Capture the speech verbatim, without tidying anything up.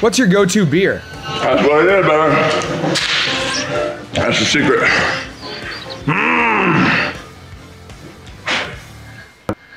What's your go-to beer? That's what it is, man. That's the secret. Mmm.